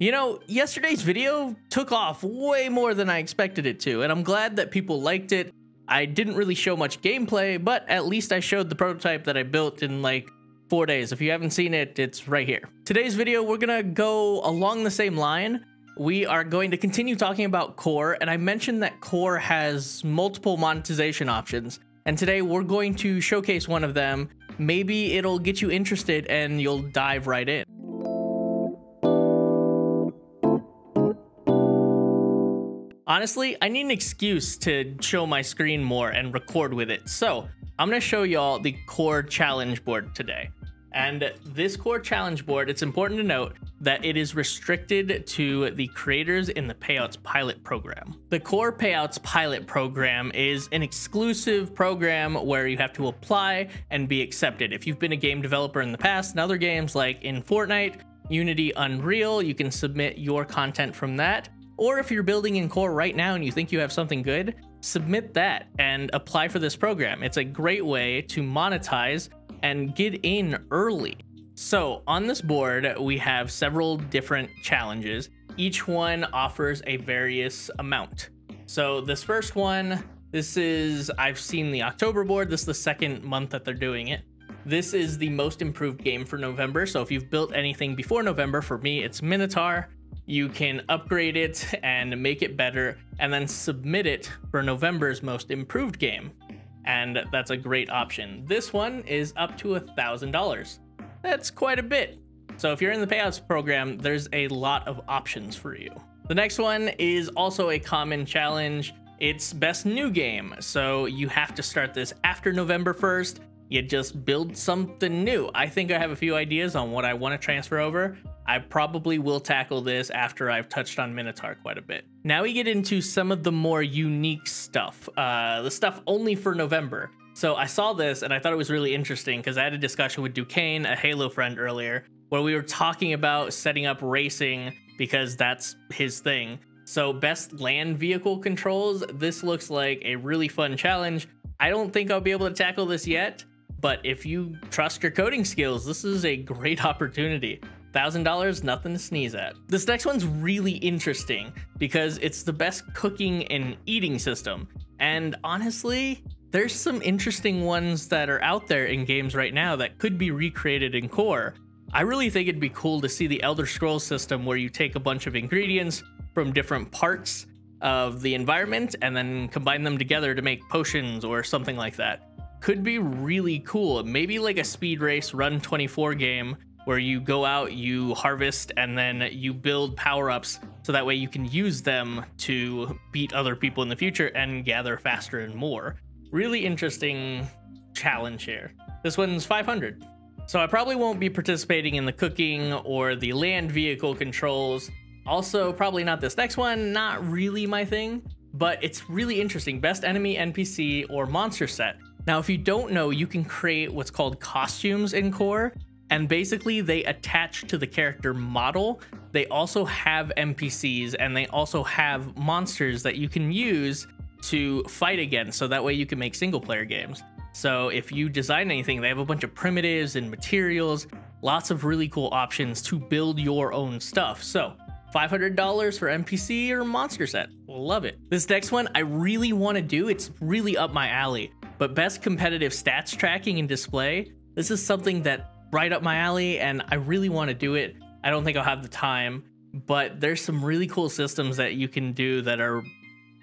You know, yesterday's video took off way more than I expected it to, and I'm glad that people liked it. I didn't really show much gameplay, but at least I showed the prototype that I built in like 4 days. If you haven't seen it, it's right here. Today's video, we're gonna go along the same line. We are going to continue talking about Core, and I mentioned that Core has multiple monetization options, and today we're going to showcase one of them. Maybe it'll get you interested and you'll dive right in. Honestly, I need an excuse to show my screen more and record with it, so I'm gonna show y'all the Core challenge board today. And this Core challenge board, it's important to note that it is restricted to the creators in the Payouts Pilot Program. The Core Payouts Pilot Program is an exclusive program where you have to apply and be accepted. If you've been a game developer in the past in other games like in Fortnite, Unity, Unreal, you can submit your content from that. Or if you're building in Core right now and you think you have something good, submit that and apply for this program. It's a great way to monetize and get in early. So on this board, we have several different challenges. Each one offers a various amount. So this first one, this is, I've seen the October board. This is the second month that they're doing it. This is the most improved game for November. So if you've built anything before November, for me, it's Minotaur. You can upgrade it and make it better and then submit it for November's most improved game. And that's a great option. This one is up to $1,000. That's quite a bit. So if you're in the payouts program, there's a lot of options for you. The next one is also a common challenge. It's best new game. So you have to start this after November 1st. You just build something new. I think I have a few ideas on what I want to transfer over. I probably will tackle this after I've touched on Minotaur quite a bit. Now we get into some of the more unique stuff, the stuff only for November. So I saw this and I thought it was really interesting because I had a discussion with Duquesne, a Halo friend earlier, where we were talking about setting up racing because that's his thing. So best land vehicle controls. This looks like a really fun challenge. I don't think I'll be able to tackle this yet, but if you trust your coding skills, this is a great opportunity. $1,000, nothing to sneeze at. This next one's really interesting because it's the best cooking and eating system. And honestly, there's some interesting ones that are out there in games right now that could be recreated in Core. I really think it'd be cool to see the Elder Scrolls system where you take a bunch of ingredients from different parts of the environment and then combine them together to make potions or something like that. Could be really cool. Maybe like a speed race run 24 game where you go out, you harvest, and then you build power-ups so that way you can use them to beat other people in the future and gather faster and more. Really interesting challenge here. This one's 500. So I probably won't be participating in the cooking or the land vehicle controls. Also, probably not this next one, not really my thing, but it's really interesting. Best enemy, NPC, or monster set. Now, if you don't know, you can create what's called costumes in Core. And basically they attach to the character model. They also have NPCs and they also have monsters that you can use to fight against. So that way you can make single player games. So if you design anything, they have a bunch of primitives and materials, lots of really cool options to build your own stuff. So $500 for NPC or monster set, love it. This next one I really wanna do, it's really up my alley, but best competitive stats tracking and display. This is something that right up my alley and I really want to do it. I don't think I'll have the time, but there's some really cool systems that you can do that are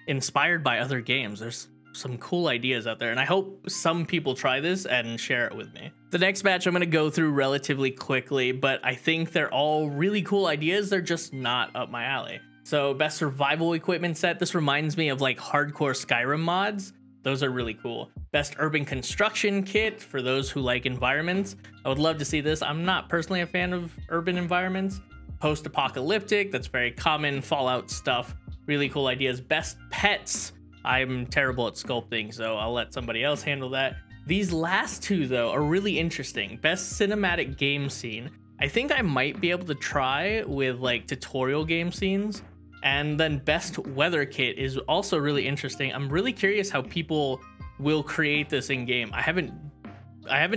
inspired by other games. There's some cool ideas out there and I hope some people try this and share it with me. The next batch I'm going to go through relatively quickly, but I think they're all really cool ideas. They're just not up my alley. So best survival equipment set. This reminds me of like hardcore Skyrim mods. Those are really cool. Best urban construction kit for those who like environments. I would love to see this. I'm not personally a fan of urban environments. Post-apocalyptic, that's very common. Fallout stuff, really cool ideas. Best pets. I'm terrible at sculpting, so I'll let somebody else handle that. These last two though are really interesting. Best cinematic game scene. I think I might be able to try with like tutorial game scenes. And then best weather kit is also really interesting. I'm really curious how people will create this in game. I haven't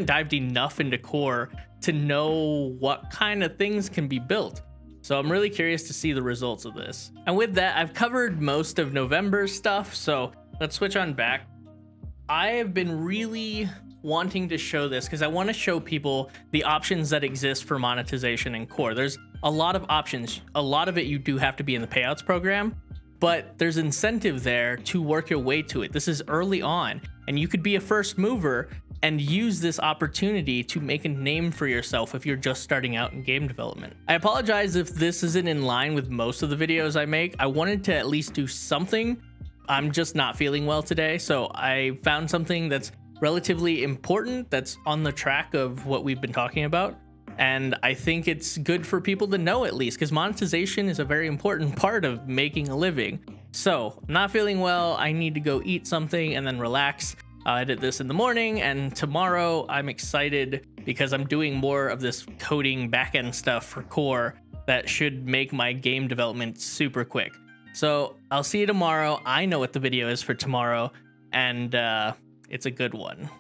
dived enough into Core to know what kind of things can be built. So I'm really curious to see the results of this. And with that, I've covered most of November's stuff, so let's switch on back. I have been really wanting to show this because I want to show people the options that exist for monetization in Core. There's a lot of options. A lot of it you do have to be in the payouts program, but there's incentive there to work your way to it. This is early on, and you could be a first mover and use this opportunity to make a name for yourself if you're just starting out in game development. I apologize if this isn't in line with most of the videos I make. I wanted to at least do something. I'm just not feeling well today, so I found something that's relatively important, that's on the track of what we've been talking about. And I think it's good for people to know, at least, because monetization is a very important part of making a living. So, not feeling well, I need to go eat something and then relax. I did this in the morning, and tomorrow I'm excited because I'm doing more of this coding backend stuff for Core that should make my game development super quick. So I'll see you tomorrow. I know what the video is for tomorrow, and it's a good one.